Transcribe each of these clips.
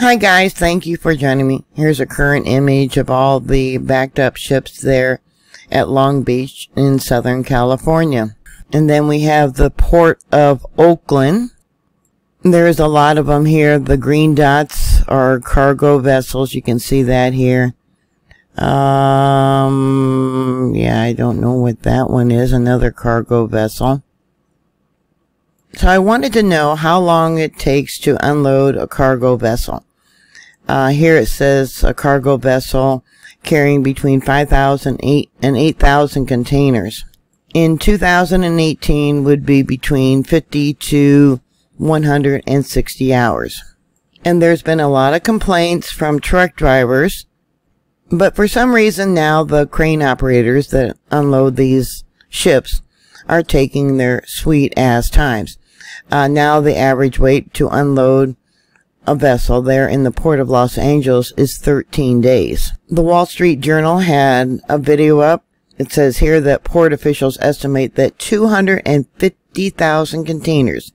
Hi guys, thank you for joining me. Here's a current image of all the backed up ships there at Long Beach in Southern California. And then we have the Port of Oakland. There's a lot of them here. The green dots are cargo vessels. You can see that here. Yeah, I don't know what that one is. Another cargo vessel. So I wanted to know how long it takes to unload a cargo vessel. Here it says a cargo vessel carrying between 5,000 and 8,000 containers. In 2018 would be between 50 to 160 hours. And there's been a lot of complaints from truck drivers. But for some reason now the crane operators that unload these ships are taking their sweet ass times. Now the average wait to unload a vessel there in the Port of Los Angeles is 13 days. The Wall Street Journal had a video up. It says here that port officials estimate that 250,000 containers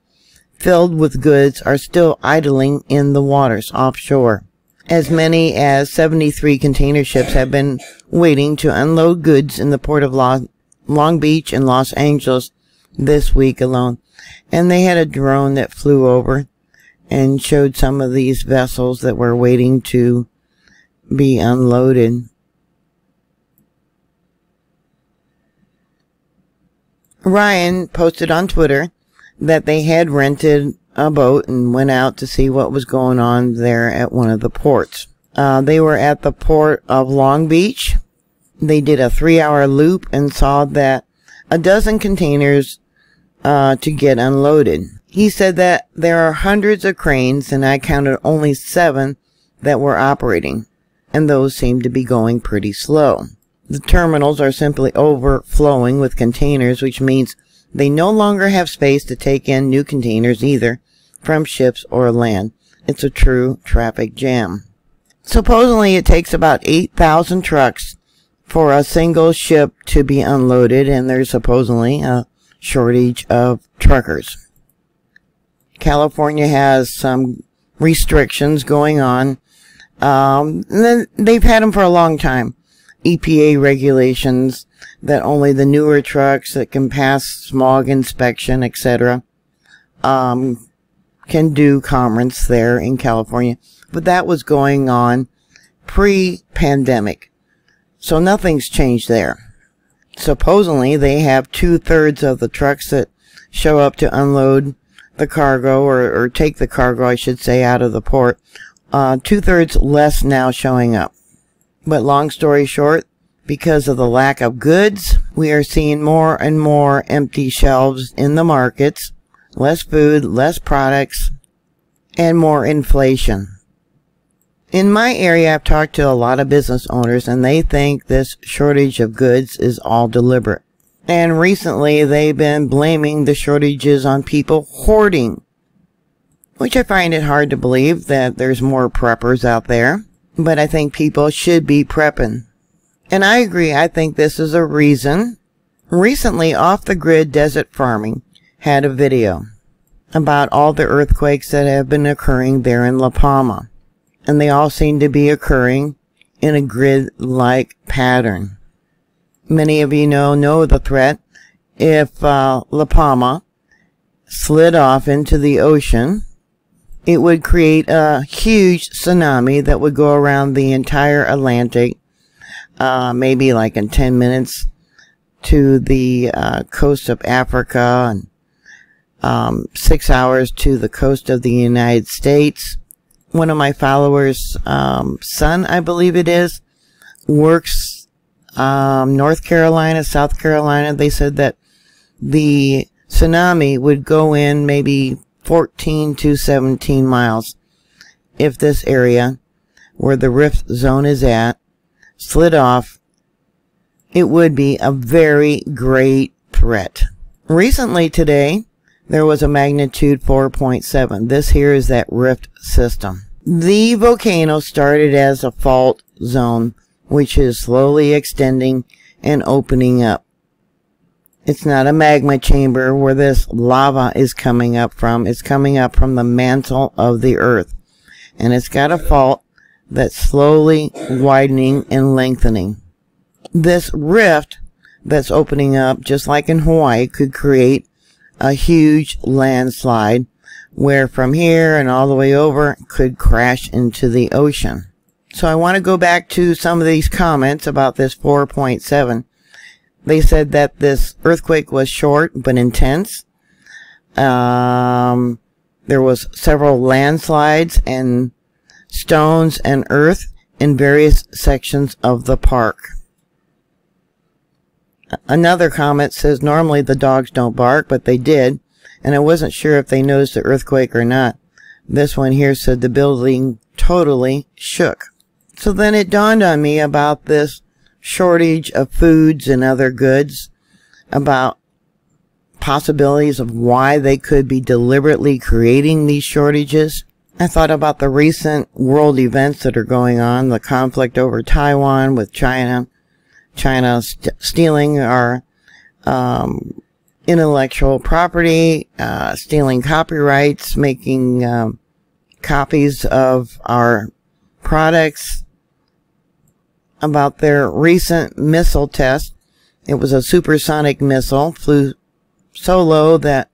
filled with goods are still idling in the waters offshore. As many as 73 container ships have been waiting to unload goods in the Port of Long Beach and Los Angeles this week alone. And they had a drone that flew over and showed some of these vessels that were waiting to be unloaded. Ryan posted on Twitter that they had rented a boat and went out to see what was going on there at one of the ports. They were at the Port of Long Beach. They did a 3-hour loop and saw that a dozen containers to get unloaded. He said that there are hundreds of cranes and I counted only 7 that were operating, and those seem to be going pretty slow. The terminals are simply overflowing with containers, which means they no longer have space to take in new containers either from ships or land. It's a true traffic jam. Supposedly it takes about 8,000 trucks for a single ship to be unloaded, and there's supposedly a shortage of truckers. California has some restrictions going on. They've had them for a long time. EPA regulations that only the newer trucks that can pass smog inspection, etc., can do commerce there in California. But that was going on pre-pandemic. So nothing's changed there. Supposedly they have 2/3 of the trucks that show up to unload the cargo or take the cargo, I should say, out of the port. 2/3 less now showing up. But long story short, because of the lack of goods, we are seeing more and more empty shelves in the markets, less food, less products, and more inflation. In my area, I've talked to a lot of business owners and they think this shortage of goods is all deliberate. And recently they've been blaming the shortages on people hoarding, which I find it hard to believe that there's more preppers out there. But I think people should be prepping. And I agree, I think this is a reason. Recently, Off the Grid Desert Farming had a video about all the earthquakes that have been occurring there in La Palma. And they all seem to be occurring in a grid-like pattern. Many of you know the threat. If La Palma slid off into the ocean, it would create a huge tsunami that would go around the entire Atlantic, maybe like in 10 minutes, to the coast of Africa, and 6 hours to the coast of the United States. One of my followers' son, I believe it is, works North Carolina, South Carolina. They said that the tsunami would go in maybe 14 to 17 miles if this area where the rift zone is at slid off. It would be a very great threat. Recently today, there was a magnitude 4.7. This here is that rift system. The volcano started as a fault zone, which is slowly extending and opening up. It's not a magma chamber where this lava is coming up from. It's coming up from the mantle of the earth. and it's got a fault that's slowly widening and lengthening. This rift that's opening up, just like in Hawaii, could create a huge landslide where from here and all the way over could crash into the ocean. So I want to go back to some of these comments about this 4.7. They said that this earthquake was short but intense. There was several landslides and stones and earth in various sections of the park. Another comment says normally the dogs don't bark, but they did, and I wasn't sure if they noticed the earthquake or not. This one here said the building totally shook. So then it dawned on me about this shortage of foods and other goods, about possibilities of why they could be deliberately creating these shortages. I thought about the recent world events that are going on, the conflict over Taiwan with China, China stealing our intellectual property, stealing copyrights, making copies of our products, about their recent missile test. It was a supersonic missile, flew so low that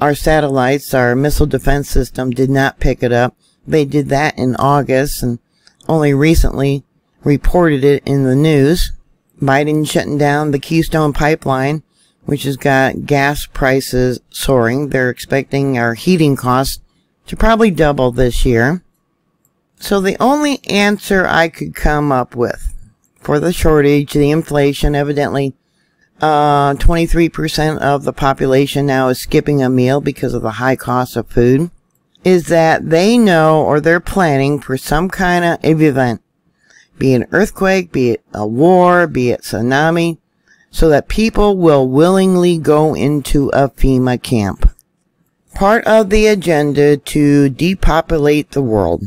our satellites, our missile defense system did not pick it up. They did that in August and only recently reported it in the news. Biden shutting down the Keystone pipeline, which has got gas prices soaring. They're expecting our heating costs to probably double this year. So the only answer I could come up with for the shortage, the inflation, evidently 23% of the population now is skipping a meal because of the high cost of food, is that they know or they're planning for some kind of event. Be it an earthquake, be it a war, be it tsunami, so that people will willingly go into a FEMA camp. Part of the agenda to depopulate the world.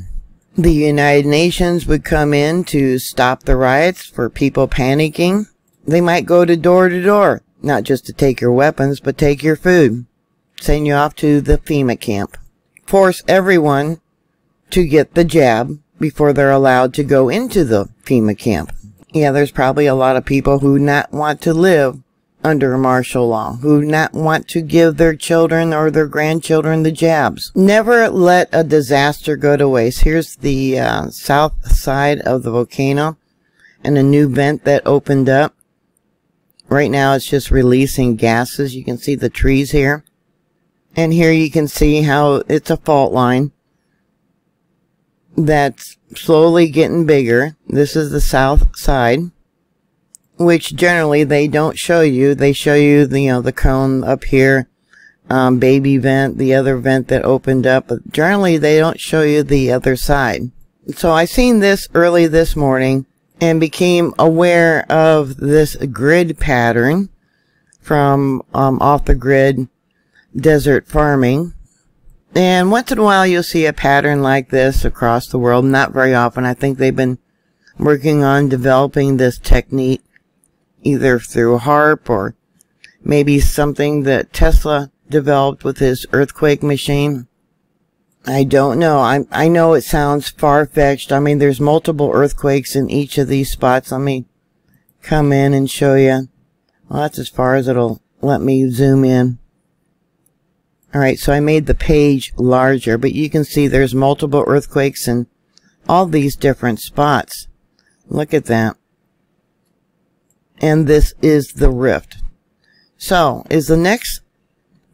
The United Nations would come in to stop the riots for people panicking. They might go to door, not just to take your weapons, but take your food. Send you off to the FEMA camp. Force everyone to get the jab before they're allowed to go into the FEMA camp. Yeah, there's probably a lot of people who not want to live under martial law, who not want to give their children or their grandchildren the jabs. Never let a disaster go to waste. Here's the south side of the volcano and a new vent that opened up. Right now it's just releasing gases. You can see the trees here. And here you can see how it's a fault line that's slowly getting bigger. This is the south side, which generally they don't show you. They show you the, the cone up here, baby vent, the other vent that opened up. But generally they don't show you the other side. So I seen this early this morning and became aware of this grid pattern from Off the Grid Desert Farming. And once in a while you'll see a pattern like this across the world. Not very often. I think they've been working on developing this technique either through HAARP or maybe something that Tesla developed with his earthquake machine. I don't know. I know it sounds far-fetched. I mean, there's multiple earthquakes in each of these spots. Let me come in and show you. Well, that's as far as it'll let me zoom in. Alright, so I made the page larger, but you can see there's multiple earthquakes in all these different spots. Look at that. And this is the rift. So, is the next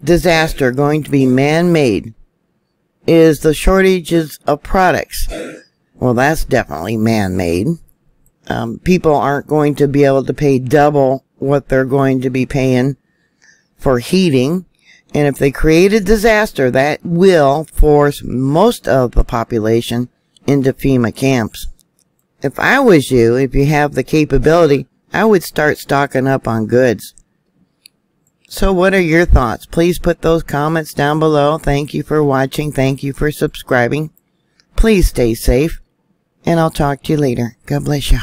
disaster going to be man-made? Is the shortages of products? Well, that's definitely man-made. People aren't going to be able to pay double what they're going to be paying for heating. And if they create a disaster, that will force most of the population into FEMA camps. If I was you, if you have the capability, I would start stocking up on goods. So what are your thoughts? Please put those comments down below. Thank you for watching. Thank you for subscribing. Please stay safe. And I'll talk to you later. God bless you.